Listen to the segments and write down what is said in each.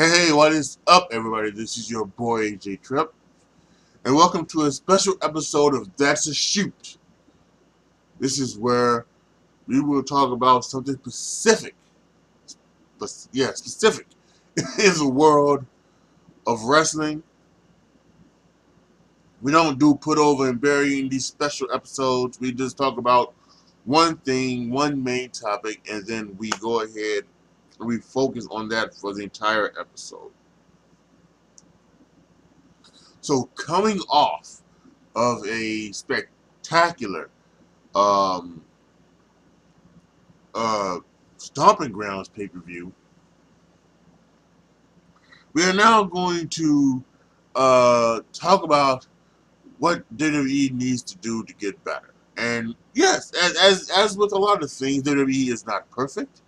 Hey, what is up, everybody? This is your boy, AJ Tripp, and welcome to a special episode of That's a Shoot. This is where we will talk about something specific. Specific. In the world of wrestling. We don't do put over and burying these special episodes. We just talk about one thing, one main topic, and then we go ahead and we focus on that for the entire episode. So coming off of a spectacular Stomping Grounds pay-per-view, we are now going to talk about what WWE needs to do to get better. And yes, as with a lot of things, WWE is not perfect.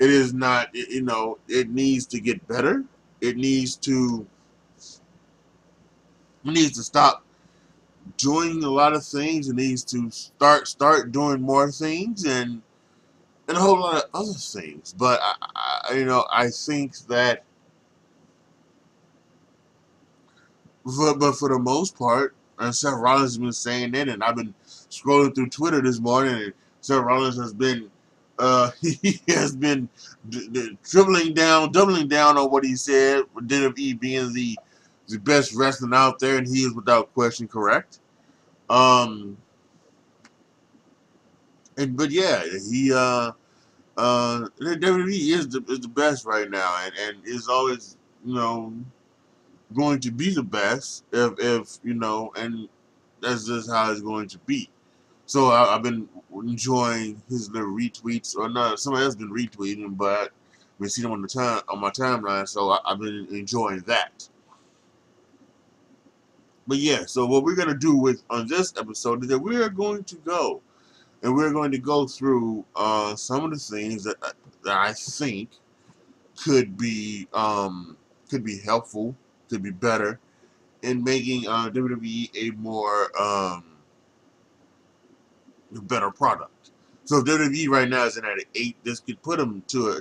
It is not, you know, it needs to get better. It needs to stop doing a lot of things. It needs to start doing more things and a whole lot of other things. But I think that, but for the most part, and Seth Rollins has been saying that, and I've been scrolling through Twitter this morning, and Seth Rollins has been doubling down on what he said, with WWE being the best wrestling out there, and he is without question correct. WWE is the best right now, and is always, you know, going to be the best if you know, and that's just how it's going to be. So I've been enjoying his little retweets, or not, somebody else been retweeting, but I've been seeing him on my timeline, so I've been enjoying that. But yeah, so what we're gonna do on this episode is that we're going to go through some of the things that I think could be helpful, could be better in making WWE a more the better product. So if WWE right now isn't at an 8, this could put them to a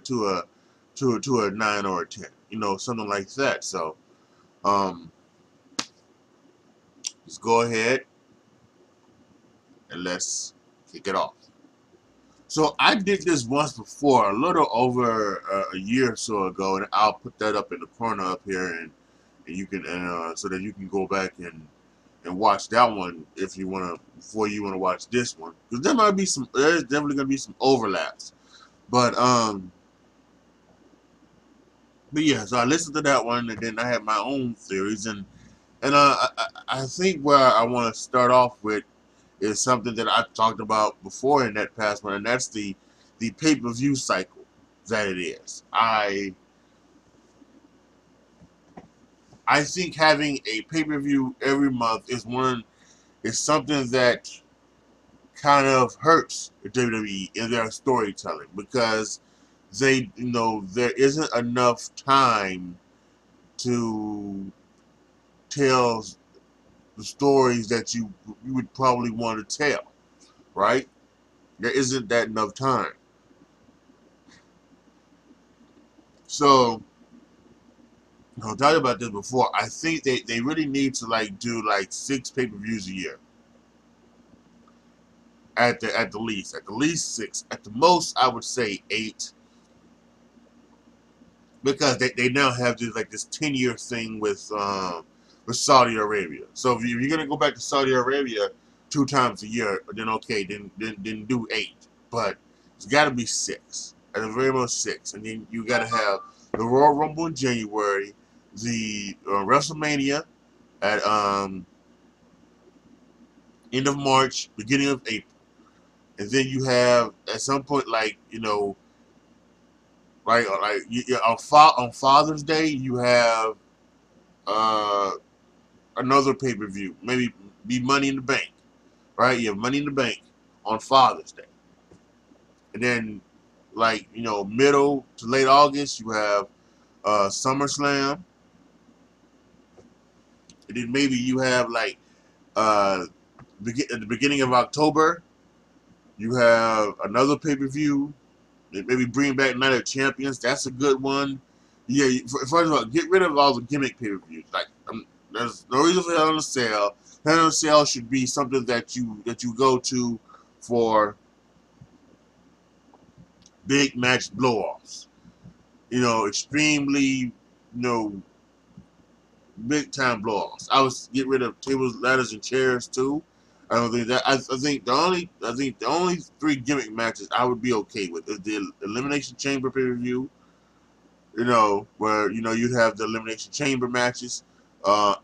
9 or a 10, you know, something like that. So let's go ahead and let's kick it off. So I did this once before, a little over a year or so ago, and I'll put that up in the corner up here, and you can so that you can go back and watch that one if you want to, before you want to watch this one, because there's definitely gonna be some overlaps. But yeah, so I listened to that one, and then I had my own theories, and I think where I want to start off with is something that I've talked about before in that past one, and that's the pay-per-view cycle that it is. I think having a pay-per-view every month is something that kind of hurts WWE in their storytelling, because they, you know, there isn't enough time to tell the stories that you would probably want to tell, right? There isn't that enough time. So I talked about this before. I think they really need to do 6 pay-per-views a year, at the least 6. At the most, I would say 8, because they now have this 10-year thing with Saudi Arabia. So if you're gonna go back to Saudi Arabia 2 times a year, then okay, then do 8. But it's got to be 6, at the very most 6, and then you got to have the Royal Rumble in January. The WrestleMania at end of March, beginning of April, and then you have at some point on Father's Day you have another pay-per-view, maybe be Money in the Bank, right? You have Money in the Bank on Father's Day, and then middle to late August, you have SummerSlam, and then maybe you have at the beginning of October, you have another pay-per-view. Maybe bring back Night of Champions. That's a good one. Yeah, first of all, get rid of all the gimmick pay-per-views. Like, there's no reason for Hell in a Cell. Hell in a Cell should be something that you go to for big match blow-offs. You know, extremely, big-time blow-offs. I would get rid of tables, ladders, and chairs too. I don't think that. I think the only three gimmick matches I would be okay with is the Elimination Chamber pay-per-view. You know, where you'd have the Elimination Chamber matches,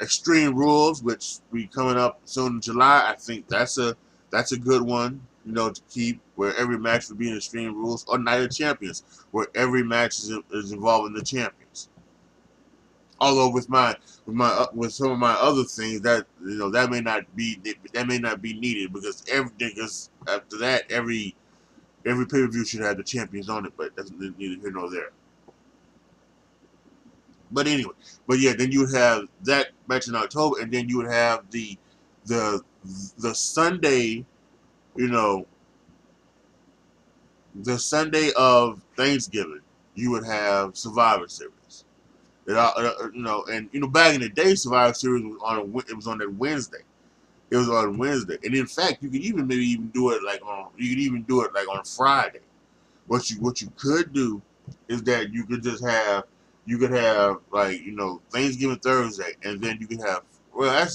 Extreme Rules, which we coming up soon in July. I think that's a good one, to keep, where every match would be in Extreme Rules, or Night of Champions, where every match is involving the champions. Although with some of my other things that that may not be needed, because after that every pay-per-view should have the champions on it, but that's neither here nor there. But anyway, then you would have that match in October, and then you would have the Sunday, the Sunday of Thanksgiving. You would have Survivor Series, back in the day, Survivor Series was on that Wednesday. It was on Wednesday, and in fact, you could even do it like on Friday. What you could do is that you could just have. You could have, Thanksgiving Thursday, and then you could have,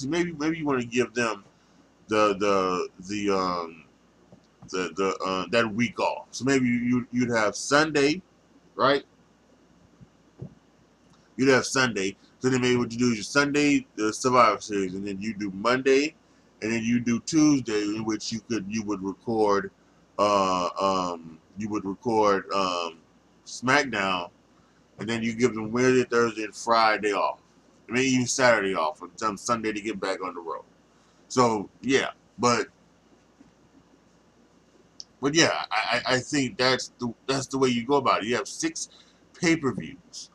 maybe you want to give them that week off. So maybe you'd have Sunday, right? You'd have Sunday. So then maybe what you do is your Sunday, the Survivor Series, and then you do Monday, and then you do Tuesday, in which you would record SmackDown. And then you give them Wednesday, Thursday, and Friday off. I mean, even Saturday off, and some Sunday to get back on the road. So yeah, but yeah, I think that's the way you go about it. You have 6 pay-per-views,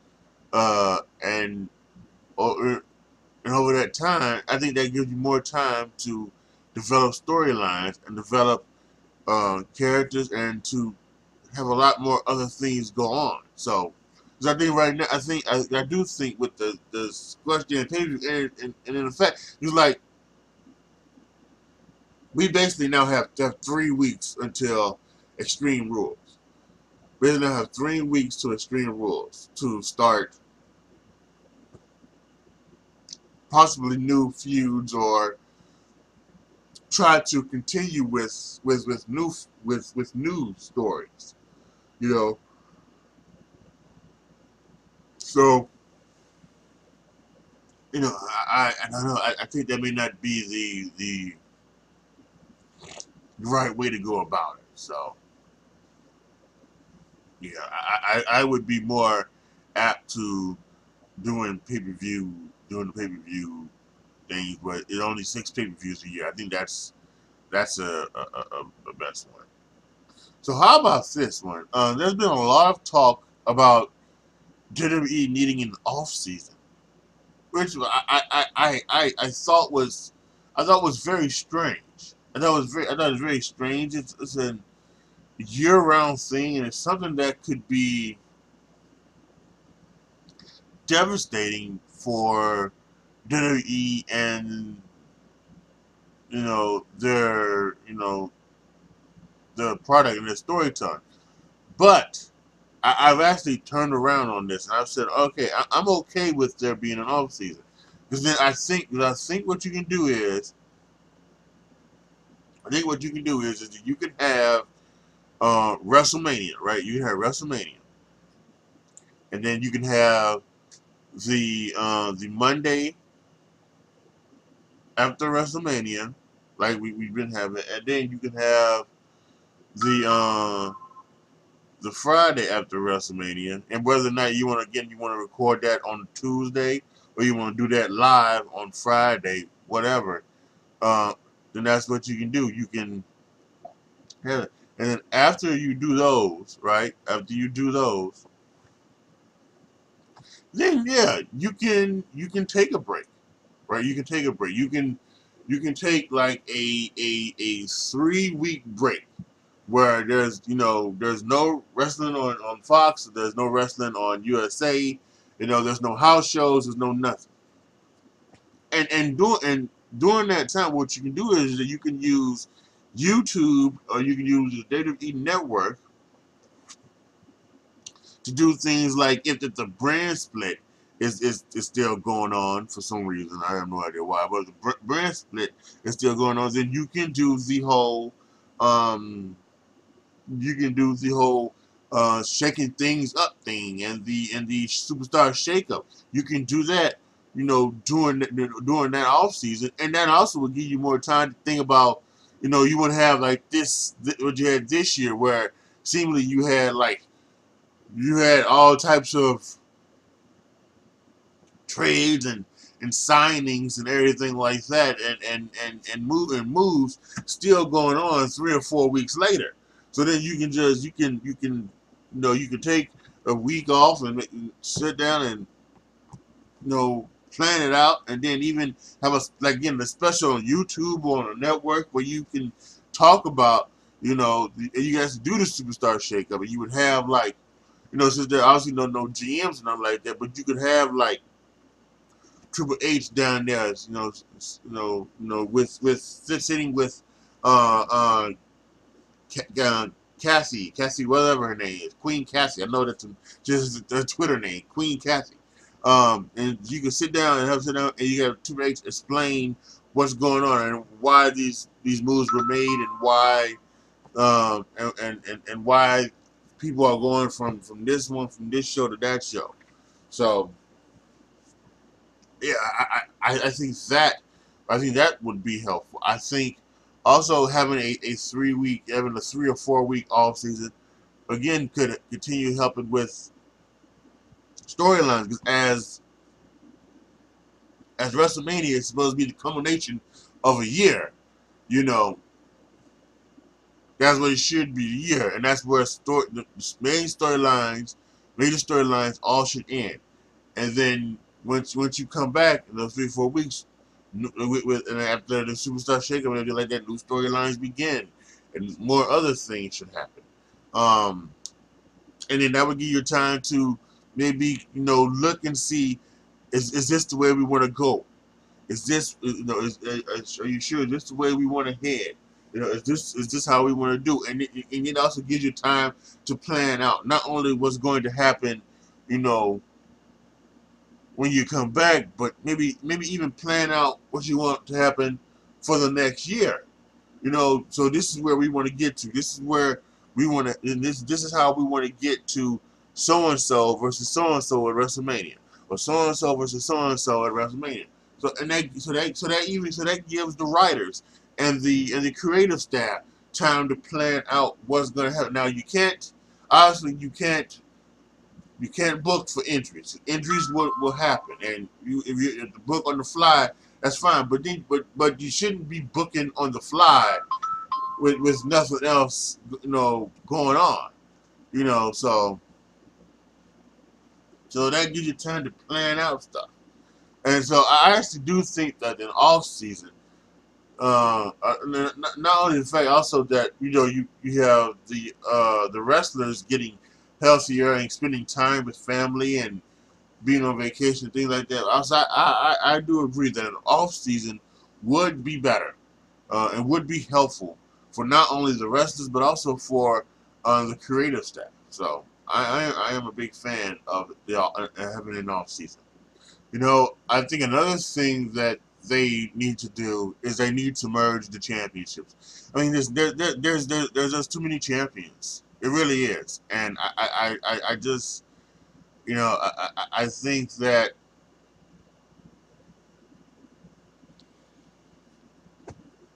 and over that time, I think that gives you more time to develop storylines and develop characters, and to have a lot more other things go on. So. I think right now, I do think with the question and pages, and in effect, it's like we basically now have 3 weeks until Extreme Rules. We now have 3 weeks to Extreme Rules to start possibly new feuds, or try to continue with new stories, So, I don't know. I think that may not be the right way to go about it. So, yeah, I would be more apt to doing the pay-per-view things, but it's only 6 pay-per-views a year. I think that's a best one. So, how about this one? There's been a lot of talk about WWE needing an off season, which I thought was very strange. I thought it was very strange. It's a year-round thing, and it's something that could be devastating for WWE and their product and their storytelling, but. I've actually turned around on this, and I've said, okay, I'm okay with there being an off season, because then I think what you can do is, that you can have WrestleMania, right? You can have WrestleMania, and then you can have the Monday after WrestleMania, like we've been having, and then you can have the Friday after WrestleMania, and whether or not you want to record that on Tuesday, or you want to do that live on Friday, whatever, then that's what you can do. You can have it, and then after you do those, right? After you do those, then yeah, you can take a break, right? You can take a break. You can take like a 3-week break. Where there's no wrestling on Fox, there's no wrestling on USA, You know, there's no house shows, there's no nothing. And during that time, what you can do is that you can use YouTube or you can use the WWE Network to do things like if the brand split is still going on for some reason. I have no idea why, but if the brand split is still going on, then you can do the whole shaking things up thing and the superstar shakeup. You can do that, you know, during that off season, and that also will give you more time to think about, you know, you wouldn't have like what you had this year, where seemingly you had all types of trades and signings and everything like that, and moves still going on 3 or 4 weeks later. So then you can just you can take a week off and sit down and, you know, plan it out, and then even have a special on YouTube or on a network where you can talk about, you know, you guys do the superstar shakeup, and you would have like, you know, since there obviously no GMs and nothing like that, but you could have like Triple H down there, sitting with Cassie, whatever her name is, Queen Cassie. I know that's just the Twitter name, Queen Cassie. And you can sit down and you have Triple H explain what's going on and why these moves were made, and why and why people are going from this show to that show. So yeah, I think that would be helpful. I think also having a 3 or 4 week off season again could continue helping with storylines, because as WrestleMania is supposed to be the culmination of a year, you know, that's what it should be, the year, and that's where the major storylines all should end. And then once you come back in those 3 or 4 weeks, and after the superstar shakeup, and like that, new storylines begin, and more other things should happen. And then that would give you time to maybe, you know, look and see, is this the way we want to go? Is this, you know, are you sure? Is this the way we want to head? You know, is this how we want to do? And it also gives you time to plan out not only what's going to happen, you know, when you come back, but maybe even plan out what you want to happen for the next year. You know, so this is where we want to get to. This is where we want to, and this is how we want to get to. So-and-so versus so-and-so at WrestleMania, or so-and-so versus so-and-so at WrestleMania. So that gives the writers and the creative staff time to plan out what's going to happen. Now you can't book for injuries. Injuries will happen, and if you book on the fly, that's fine. But you shouldn't be booking on the fly with nothing else, you know, going on. You know, so that gives you time to plan out stuff. And so I actually do think that in off season, not only the fact also that, you know, you have the wrestlers getting healthier and spending time with family and being on vacation and things like that. I do agree that an off season would be better and would be helpful for not only the wrestlers but also for the creative staff. So I am a big fan of having an off season. You know, I think another thing that they need to do is they need to merge the championships. I mean, there's just too many champions. It really is, and I just, you know, I think that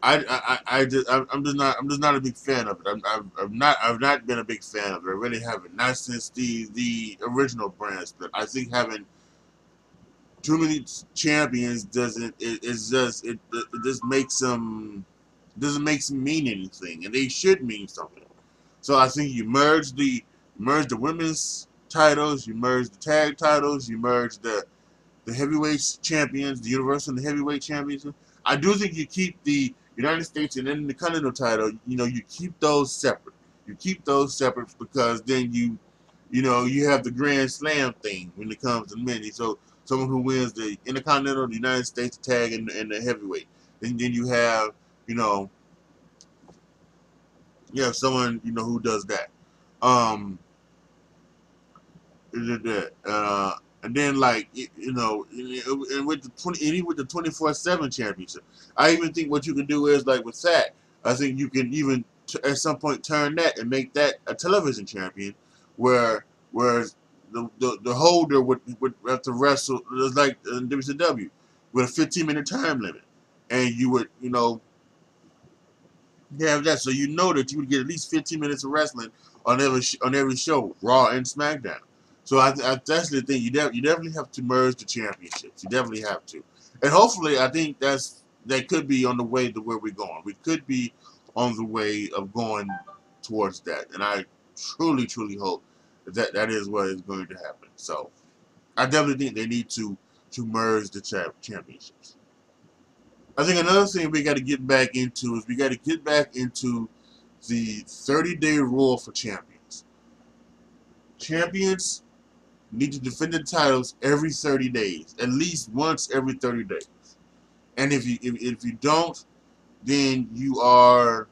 I'm just not a big fan of it. I've not been a big fan of it. I really haven't. Not since the original brand split. I think having too many champions doesn't make them mean anything, and they should mean something. So I think you merge the women's titles, you merge the tag titles, you merge the heavyweight champions, the universal and the heavyweight champions. I do think you keep the United States and then the Continental title, you know, you keep those separate. You keep those separate because then you you know, you have the Grand Slam thing when it comes to many. So someone who wins the Intercontinental, the United States tag, and the heavyweight. And then you have, you have someone, who does that. And then, like, and with the 24/7 championship, I even think what you can do is, like, with that, I think you can even at some point turn that and make that a television champion, where the holder would have to wrestle, like in WCW, with a 15-minute time limit, and you would, have that, so that you would get at least 15 minutes of wrestling on every show, Raw and SmackDown. So that's the thing. You definitely have to merge the championships. You definitely have to, and hopefully, I think that could be on the way to where we're going. We could be on the way of going towards that, and I truly hope that is what is going to happen. So I definitely think they need to merge the championships. I think another thing we got to get back into is we got to get back into the 30-day rule for champions. Champions need to defend the titles every 30 days, at least once every 30 days. And if you don't, then you are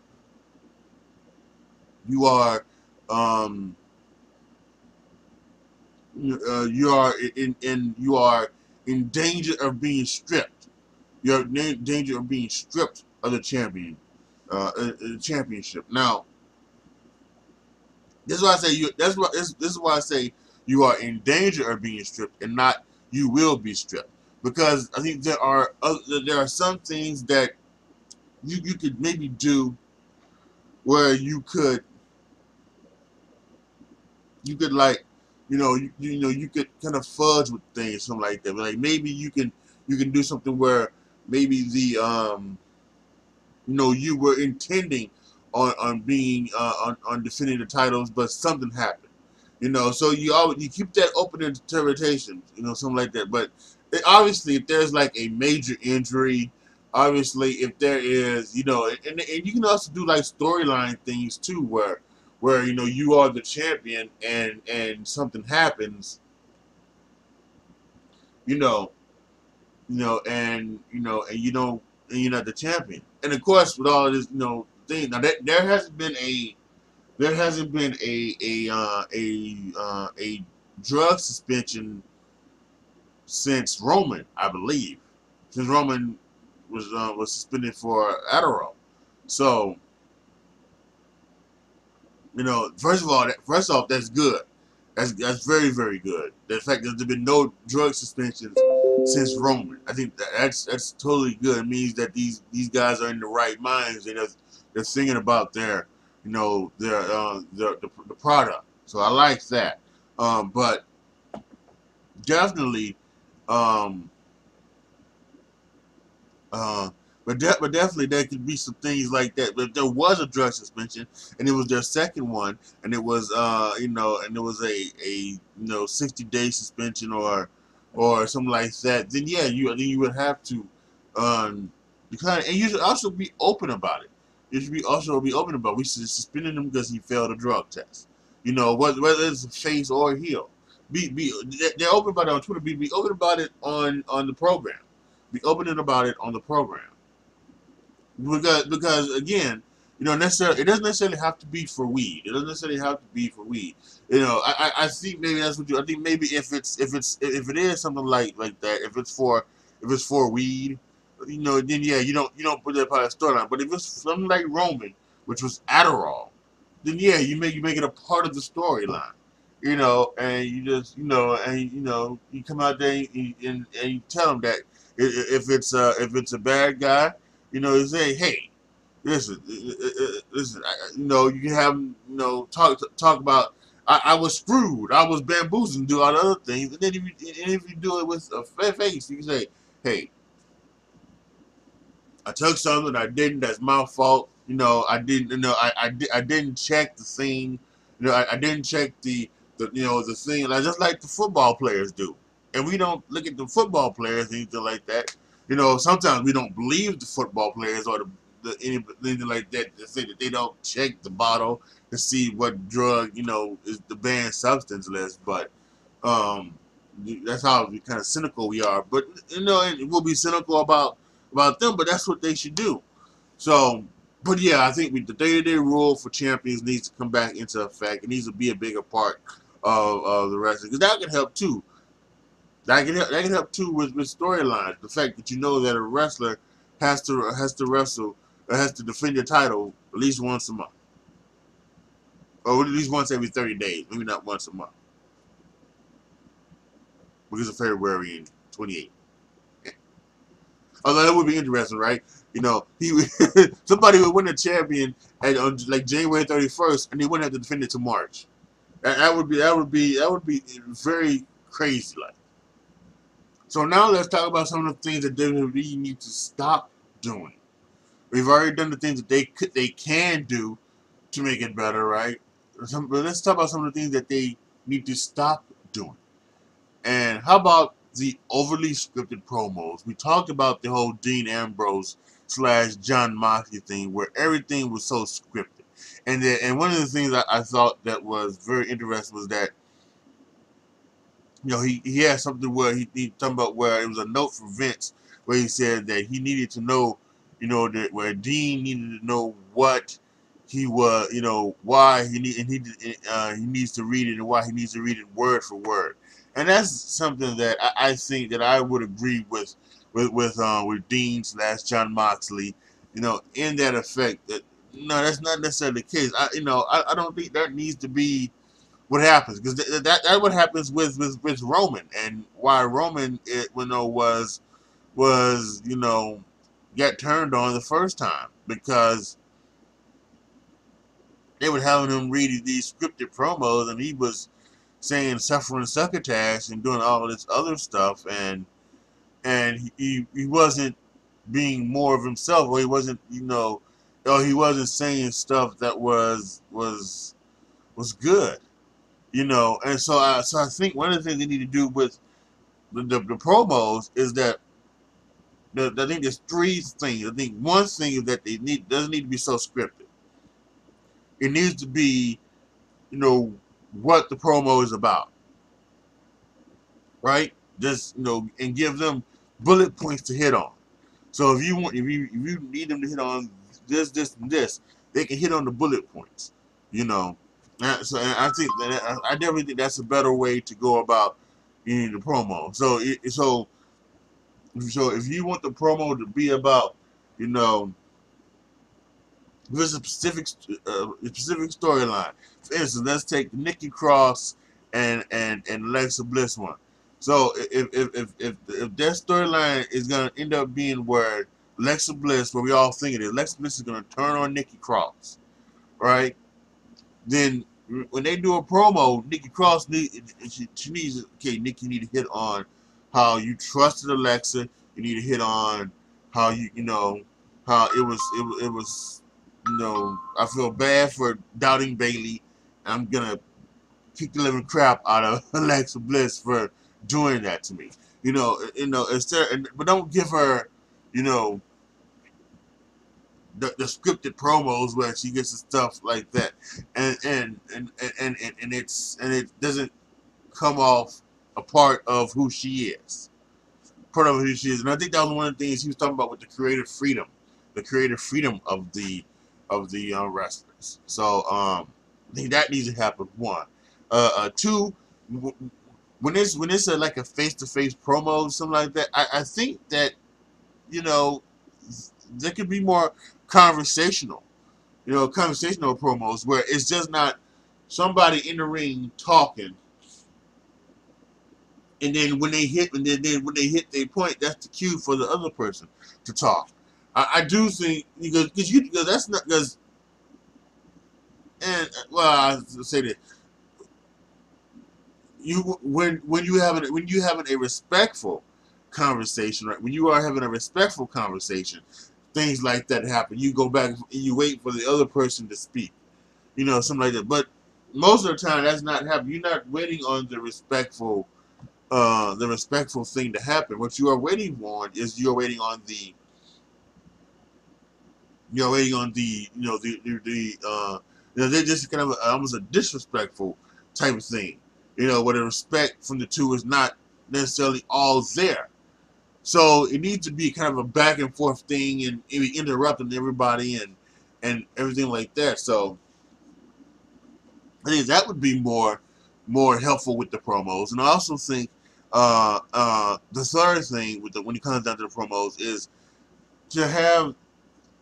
in danger of being stripped. You're in danger of being stripped of the championship. Now, this is why I say you. That's why this is why I say. You are in danger of being stripped, and not you will be stripped, because I think there are some things that you could maybe do where you could like you could kind of fudge with things, something like that. Like maybe you can do something where maybe the you were intending on being on defending the titles, but something happened. So you keep that open interpretation, something like that. But obviously, if there's like a major injury, obviously if there is, and you can also do like storyline things too, where you are the champion and something happens, and you're not the champion. And of course, with all of this, thing now that there hasn't been a drug suspension since Roman, I believe, since Roman was suspended for Adderall. So first off, that's good. That's very, very good. The fact that there's been no drug suspensions since Roman, I think that's totally good. It means that these guys are in the right minds and they're thinking about their. The product. So I like that. But definitely, but definitely there could be some things like that. But there was a drug suspension, and it was their second one, and it was and it was a 60-day suspension or something like that. Then yeah, you would have to decline, and you should also be open about it. It should be open about. We should have suspended him because he failed a drug test. Whether it's a face or a heel. They're open about it on Twitter. Be open about it on the program. Be open about it on the program. Because again, it doesn't necessarily have to be for weed. It doesn't necessarily have to be for weed. I think maybe that's what I think maybe if it is something like that, if it's for weed. Then yeah, you don't put that part of the storyline. But if it's something like Roman, which was Adderall, then yeah, you make it a part of the storyline. And you just you come out there and you tell them that if it's a bad guy, you say, hey, listen, you can have them, talk about I was screwed, I was bamboozled, and do all the other things. And then if you do it with a fair face, you can say, hey, I took something I didn't. That's my fault. I didn't. I didn't check the thing. I didn't check the thing. Like just like the football players do, and we don't look at the football players or anything like that. Sometimes we don't believe the football players or the anything like that to say that they don't check the bottle to see what drug, you know, is the banned substance list. But that's how kind of cynical we are. But, you know, and we'll be cynical about them, but that's what they should do. So, but yeah, I think the day-to-day rule for champions needs to come back into effect. It needs to be a bigger part of the wrestling, because that can help too. That can help too with storylines. The fact that you know that a wrestler has to wrestle or has to defend your title at least once a month, or at least once every 30 days. Maybe not once a month, because of February in 28. Although that would be interesting, right? You know, somebody would win a champion on like January 31st, and they wouldn't have to defend it to March. That would be very crazy, like. So now let's talk about some of the things that WWE need to stop doing. We've already done the things that they can do to make it better, right? But let's talk about some of the things that they need to stop doing. And how about the overly scripted promos? We talked about the whole Dean Ambrose / John Moxley thing, where everything was so scripted. And one of the things I thought that was very interesting was that, you know, he had something where he talking about where it was a note from Vince where he said that he needed to know, you know, that where Dean needed to know what he was, you know, why he needs to read it and why he needs to read it word for word. And that's something that I think that I would agree with Dean / John Moxley, you know, in that effect. That no, that's not necessarily the case. I don't think that needs to be what happens, because that what happens with Roman, and why Roman was you know, got turned on the first time, because they were having him read these scripted promos, and he was saying suffering succotash and doing all this other stuff, and he wasn't being more of himself, or he wasn't, you know, or he wasn't saying stuff that was good, you know. And so I think one of the things they need to do with the promos is that I think there's three things. I think one thing is that they doesn't need to be so scripted. It needs to be, you know, what the promo is about, right? Just, you know, and give them bullet points to hit on. So if you need them to hit on this, they can hit on the bullet points, you know. And I think that I definitely think that's a better way to go about the promo. So if you want the promo to be about, you know, there's a specific storyline. For instance, let's take the Nikki Cross and Alexa Bliss one. So if that storyline is gonna end up being where Alexa Bliss, where we all think it is, Alexa Bliss is gonna turn on Nikki Cross, right? Then when they do a promo, Nikki Cross needs to hit on how you trusted Alexa. You need to hit on how it was. You know, I feel bad for doubting Bailey. I'm gonna kick the living crap out of Alexa Bliss for doing that to me. You know, but don't give her, you know, the scripted promos where she gets stuff like that, and it doesn't come off a part of who she is, And I think that was one of the things he was talking about with the creative freedom of the wrestlers. So I think that needs to happen. One, two. When it's like a face-to-face promo, or something like that. I think that, you know, there could be more conversational, you know, conversational promos where it's just not somebody in the ring talking, and then when they hit their point, that's the cue for the other person to talk. I do think, because that's not, because, and, well, I'll say this, when you having a respectful conversation, right, when you are having a respectful conversation, things like that happen. You go back and you wait for the other person to speak, you know, something like that. But most of the time, that's not happening. You're not waiting on the respectful thing to happen. What you are waiting on is you're waiting on the you're already on the, you know, they're just kind of a, almost a disrespectful type of thing, you know, where the respect from the two is not necessarily all there. So it needs to be kind of a back and forth thing, and interrupting everybody and everything like that. So I think that would be more helpful with the promos. And I also think the third thing with the, when it comes down to the promos, is to have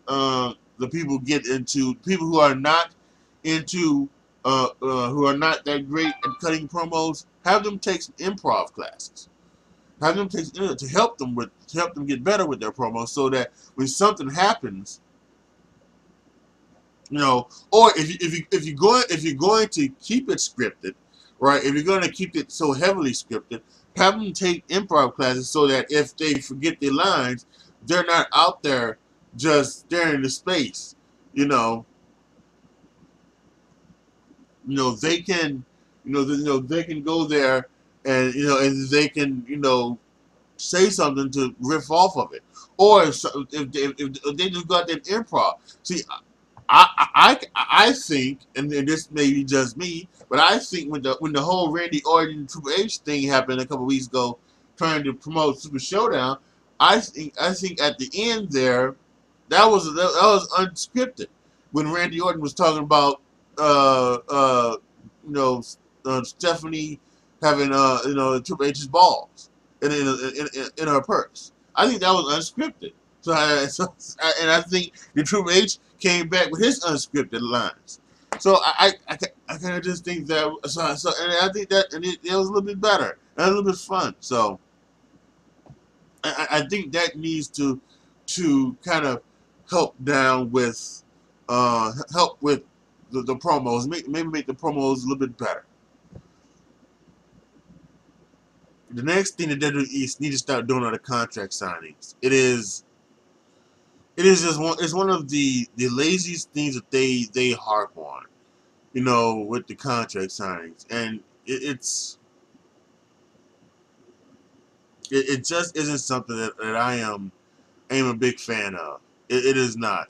the people get into people who are not into who are not that great at cutting promos. Have them take some improv classes. Have them take to help them with get better with their promos, so that when something happens, you know, or if you're going to keep it scripted, right? If you're going to keep it so heavily scripted, have them take improv classes so that if they forget their lines, they're not out there just staring into space. You know, they can, they can go there and they can say something to riff off of it. Or if they just got that improv, see. I think, and this may be just me, but I think when the whole Randy Orton and Triple H thing happened a couple of weeks ago, trying to promote Super Showdown, I think at the end there, that was unscripted. When Randy Orton was talking about Stephanie having Triple H's balls in her purse, I think that was unscripted. So I think the Triple H came back with his unscripted lines. So I kind of just think that, and I think that, and it was a little bit better, and a little bit fun. So I think that needs to kind of help down with, help with the promos, maybe make the promos a little bit better. The next thing that WWE needs to start doing are the contract signings. It is just one of the laziest things that they harp on, with the contract signings, and it just isn't something that I am a big fan of. It is not,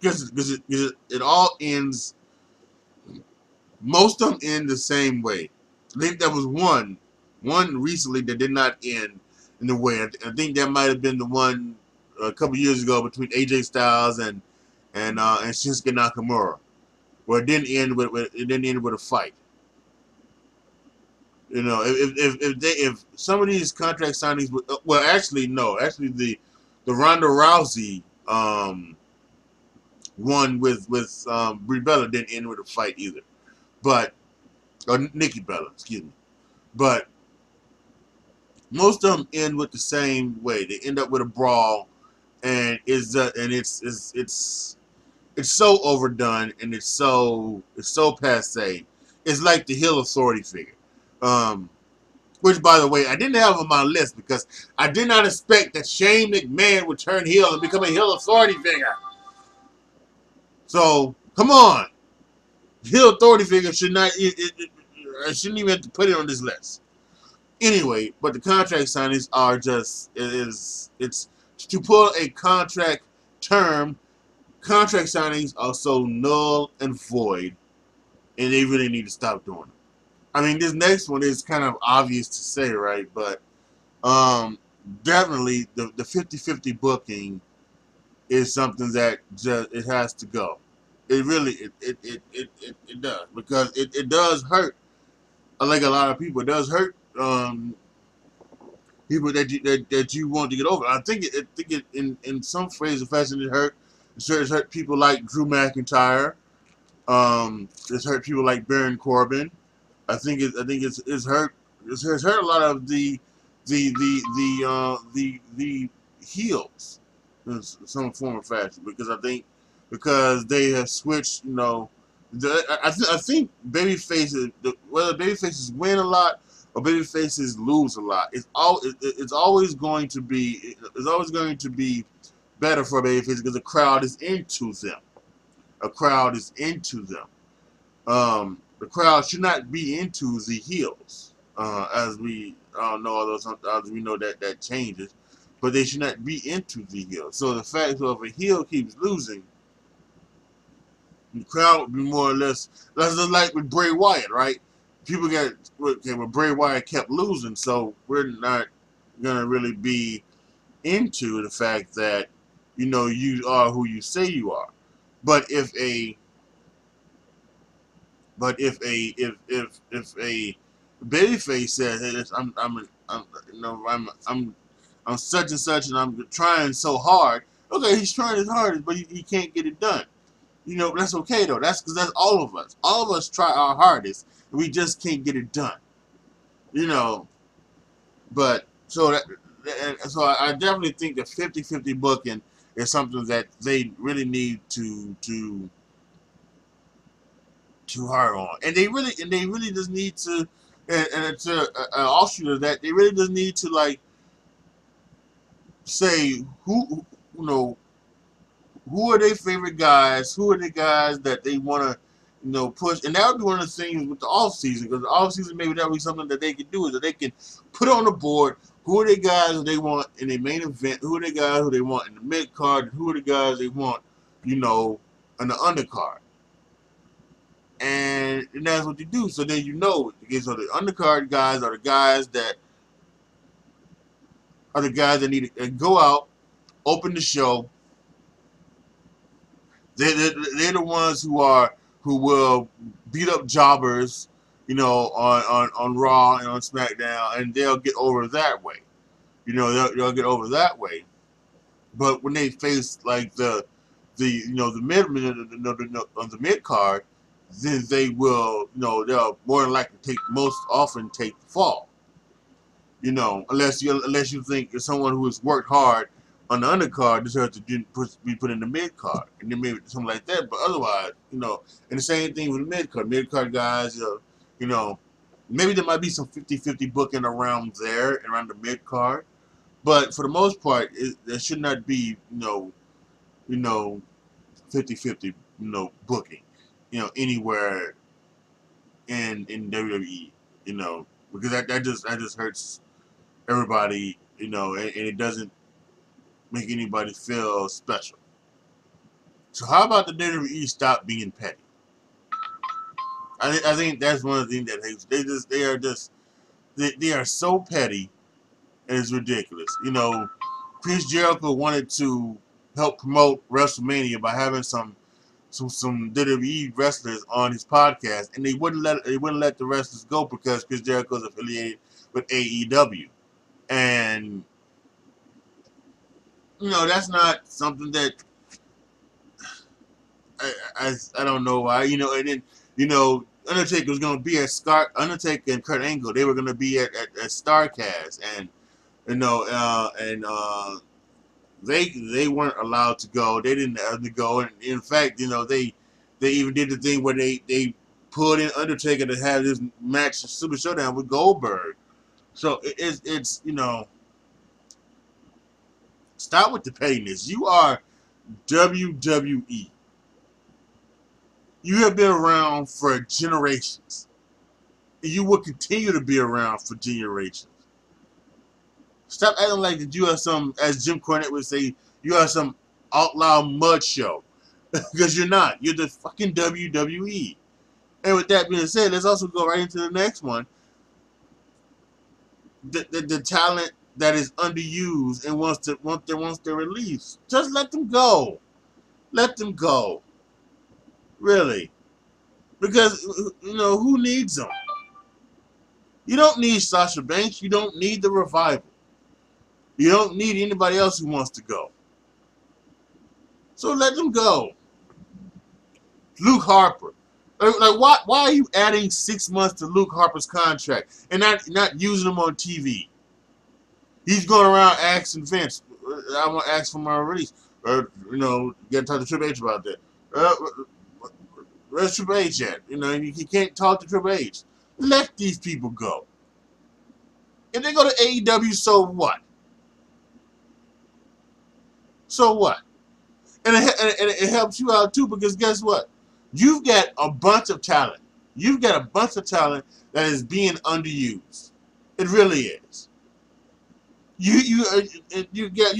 because it all ends. Most of them end the same way. I think there was one recently that did not end in the way. I think that might have been the one a couple years ago between AJ Styles and Shinsuke Nakamura, where it didn't end with a fight. If some of these contract signings, actually the Ronda Rousey one with Brie Bella didn't end with a fight either, or Nikki Bella, excuse me, but most of them end with the same way. They end up with a brawl. And it's so overdone, and it's so passé. It's like the Hill Authority figure, which, by the way, I didn't have on my list because I did not expect that Shane McMahon would turn heel and become a Hill Authority figure. So come on, Hill Authority figure I shouldn't even have to put it on this list. Anyway, but the contract signings are just to pull a contract term, contract signings are so null and void, and they really need to stop doing them. I mean, this next one is kind of obvious to say, right? But definitely the 50-50 booking is something that just it has to go. It really it does, because it does hurt. Like a lot of people, it does hurt. People that you want to get over. I think it in some phrase or fashion it hurt. It's hurt people like Drew McIntyre. It's hurt people like Baron Corbin. I think it's hurt a lot of the heels in some form or fashion, because they have switched. I think babyfaces, whether babyfaces win a lot or babyfaces lose a lot, It's always going to be better for a babyface because the crowd is into them. The crowd should not be into the heels, as we know that changes. but they should not be into the heel. So the fact of a heel keeps losing, the crowd would be more or less. That's just like with Bray Wyatt, right? People got, okay, but Bray Wyatt kept losing, so we're not gonna really be into the fact that, you know, you are who you say you are. But if a babyface says, hey, I'm such and such, and I'm trying so hard. Okay, he's trying his hardest, but he can't get it done. You know, that's okay though. That's because that's all of us. All of us try our hardest, and we just can't get it done. You know, but so I definitely think the 50-50 booking is something that they really need to hard on, and they really just need to, and it's an offshoot of that. They really just need to like say who, you know, who are their favorite guys? Who are the guys that they want to, you know, push? And that would be one of the things with the off season, because the off season maybe that would be something that they could do, is that they can put on the board who are the guys who they want in the main event, who are the guys who they want in the mid card, and who are the guys they want, you know, in the undercard. And that's what you do. So then you know, so the undercard guys are the guys that need to go out, open the show. They're the ones who will beat up jobbers, you know, on Raw and on SmackDown, and they'll get over that way. You know, they'll get over that way. But when they face like the mid card, then they will, you know, they'll more than likely most often take the fall. You know, unless you think it's someone who has worked hard on the undercard deserves to be put in the mid card, and then maybe something like that. But otherwise, you know, and the same thing with the mid card. Mid card guys, you know, maybe there might be some 50-50 booking around there, around the mid card. But for the most part, there should not be, you know, 50-50, you know, booking, you know, anywhere in WWE, you know, because that just hurts everybody, you know, and it doesn't make anybody feel special. So how about the WWE stop being petty? I think that's one of the things that they are so petty, and it's ridiculous. You know, Chris Jericho wanted to help promote WrestleMania by having some WWE wrestlers on his podcast, and they wouldn't let the wrestlers go because Chris Jericho's affiliated with AEW, and you know, that's not something that I don't know why, you know. And then, you know, Undertaker was gonna be at Undertaker and Kurt Angle, they were gonna be at Starcast, and you know, they weren't allowed to go. They didn't have to go, and in fact, you know, they even did the thing where they pulled in Undertaker to have this match, Super Showdown with Goldberg. So it's you know, stop with the pettiness. You are WWE. You have been around for generations, and you will continue to be around for generations. Stop acting like that you are some, as Jim Cornette would say, you are some outlaw mud show. Because you're not. You're the fucking WWE. And with that being said, let's also go right into the next one. The talent that is underused and wants their release. Just let them go. Let them go. Really. Because, you know, who needs them? You don't need Sasha Banks. You don't need the Revival. You don't need anybody else who wants to go. So let them go. Luke Harper. Like, why are you adding 6 months to Luke Harper's contract and not using him on TV? He's going around asking Vince, I want to ask for my release. Or, you know, get in touch with Triple H about that. Where's Triple H at? You know, he can't talk to Triple H. Let these people go. If they go to AEW, so what? So what? And it helps you out too, because guess what? You've got a bunch of talent. You've got a bunch of talent that is being underused. It really is. You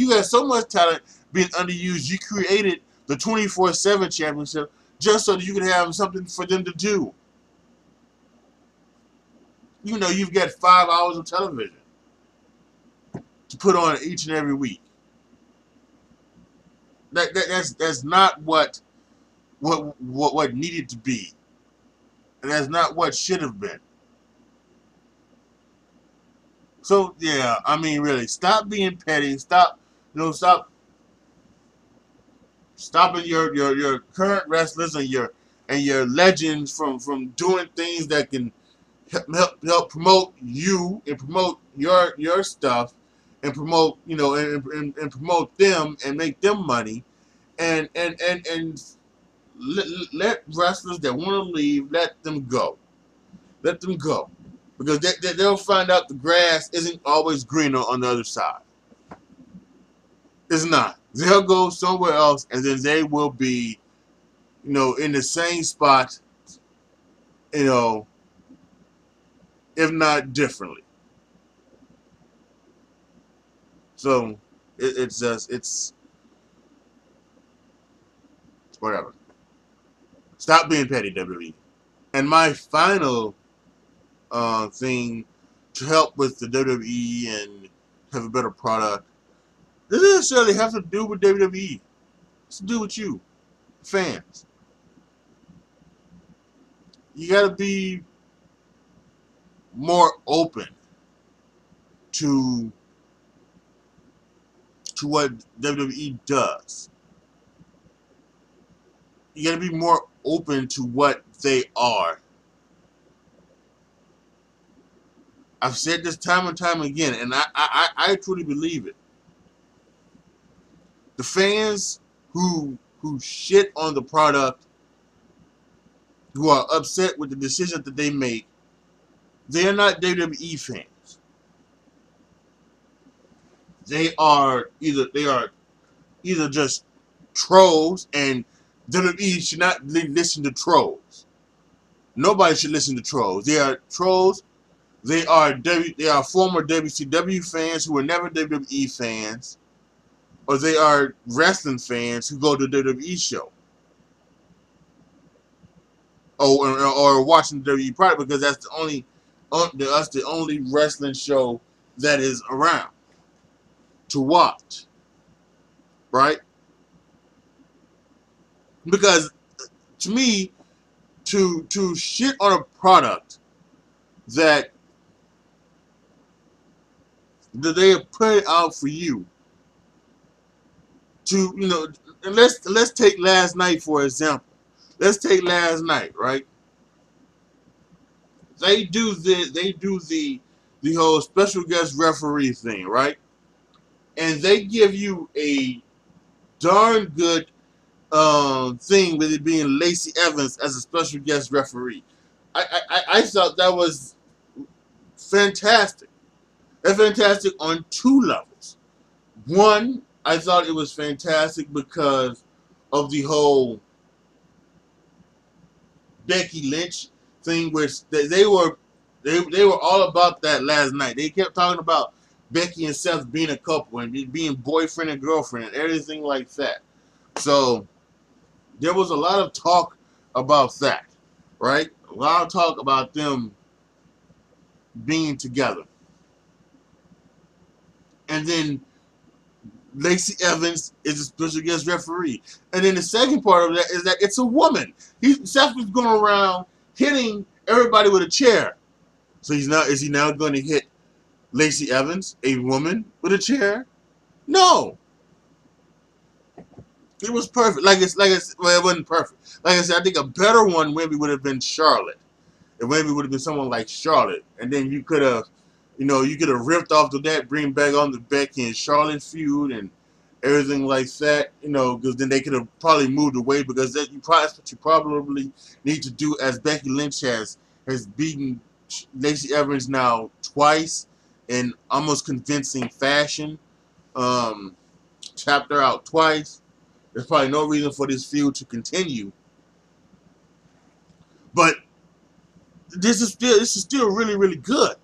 got so much talent being underused. You created the 24/7 championship just so that you could have something for them to do. You know, you've got 5 hours of television to put on each and every week. That's not what needed to be, and that's not what should have been. So yeah, I mean, really, stop being petty. Stop, you know, stopping your current wrestlers and your legends from doing things that can help promote you and promote your stuff and promote, you know, and promote them and make them money, and let wrestlers that want to leave, let them go, because they'll find out the grass isn't always greener on the other side. It's not. They'll go somewhere else, and then they will be, you know, in the same spot, you know, if not differently. So it's whatever. Stop being petty, WWE. And my final thing to help with the WWE and have a better product doesn't necessarily have to do with WWE. It's to do with you, fans. You gotta be more open to what WWE does. You gotta be more open to what they are. I've said this time and time again, and I truly believe it. The fans who shit on the product, who are upset with the decisions that they make, they are not WWE fans. They are either just trolls, and WWE should not listen to trolls. Nobody should listen to trolls. They are trolls. They are former WCW fans who were never WWE fans, or they are wrestling fans who go to the WWE show, or watching the WWE product, because that's the only wrestling show that is around to watch, right? Because to me, to shit on a product that they have put out for you, to, you know, and let's take last night for example. Let's take last night, right? They do the whole special guest referee thing, right? And they give you a darn good thing with it being Lacey Evans as a special guest referee. I thought that was fantastic. That's fantastic on two levels. One, I thought it was fantastic because of the whole Becky Lynch thing, which they were all about that last night. They kept talking about Becky and Seth being a couple and being boyfriend and girlfriend and everything like that. So there was a lot of talk about that, right? A lot of talk about them being together. And then Lacey Evans is a special guest referee. And then the second part of that is that it's a woman. Seth was going around hitting everybody with a chair. So is he now going to hit Lacey Evans, a woman, with a chair? No. It was perfect. Well, it wasn't perfect. Like I said, I think a better one maybe would have been Charlotte. It maybe would have been someone like Charlotte, and then you could have, you know, you could have ripped off to that, bring back on the Becky and Charlotte feud and everything like that. You know, because then they could have probably moved away, because that that's what you probably need to do, as Becky Lynch has beaten Lacey Evans now twice in almost convincing fashion, tapped her out twice. There's probably no reason for this feud to continue, but this is still really, really good.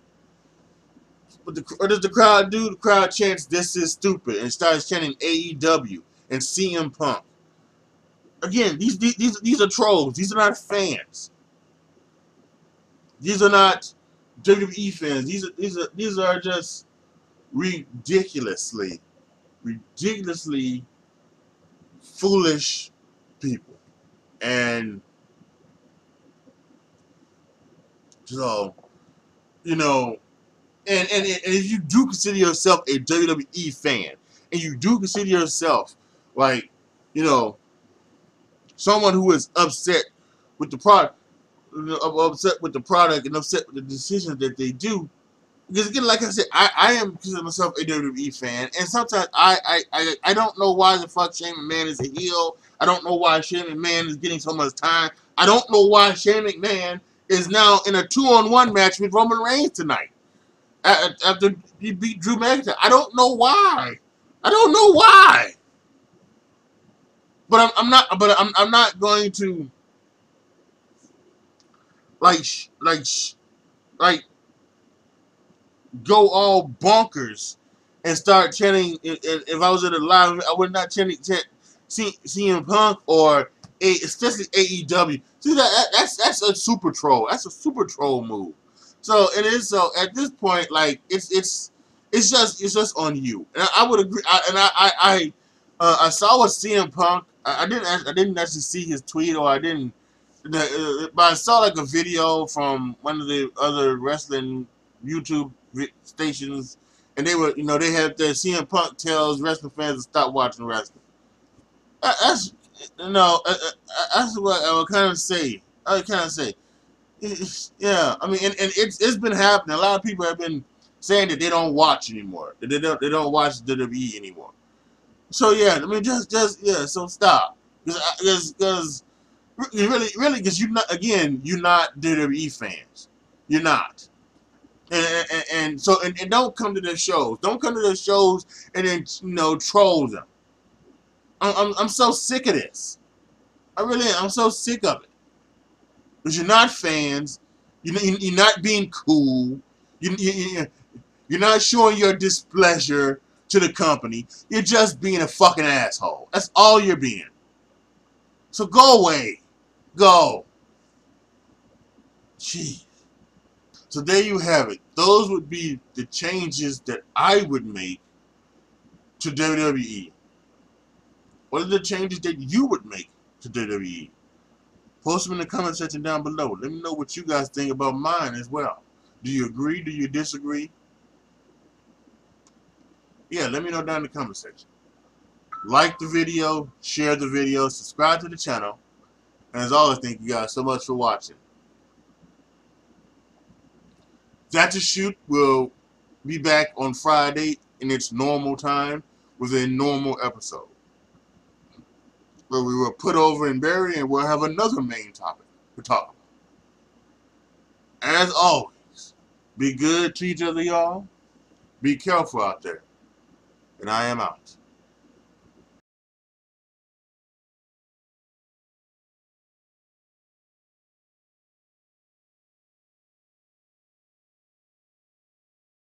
But what does the crowd do? The crowd chants, "This is stupid," and starts chanting AEW and CM Punk. Again, these are trolls. These are not fans. These are not WWE fans. These are just ridiculously foolish people. And so, you know, and if you do consider yourself a WWE fan, and you do consider yourself, like, you know, someone who is upset with the product, and upset with the decisions that they do, because again, like I said, I am considering myself a WWE fan, and sometimes I don't know why the fuck Shane McMahon is a heel. I don't know why Shane McMahon is getting so much time. I don't know why Shane McMahon is now in a 2-on-1 match with Roman Reigns tonight after he beat Drew McIntyre. I don't know why. I don't know why. But I'm not going to like go all bonkers and start chanting. If I was in a live, I would not chant CM Punk or especially AEW. See, that's a super troll. That's a super troll move. So it is. So at this point, like it's just on you. And I would agree. I saw what CM Punk. I didn't actually see his tweet, or I didn't, but I saw like a video from one of the other wrestling YouTube stations, and they were, you know, they had their CM Punk tells wrestling fans to stop watching wrestling. That's, you know, that's what I would kind of say. Yeah. I mean, and it's been happening. A lot of people have been saying that they don't watch anymore. That they don't watch WWE anymore. So yeah, I mean, yeah. So stop, because really, because you're not WWE fans, you're not, and so don't come to their shows, and then, you know, troll them. I'm so sick of this. I really am. I'm so sick of it. Because you're not fans, you're not being cool, you're not showing your displeasure to the company. You're just being a fucking asshole. That's all you're being. So go away. Go. Jeez. So there you have it. Those would be the changes that I would make to WWE. What are the changes that you would make to WWE? Post them in the comment section down below. Let me know what you guys think about mine as well. Do you agree? Do you disagree? Yeah, let me know down in the comment section. Like the video, share the video, subscribe to the channel. And as always, thank you guys so much for watching. That's a Shoot will be back on Friday in its normal time with a normal episode, where we will put over and bury, and we'll have another main topic to talk about. As always, be good to each other, y'all. Be careful out there. And I am out.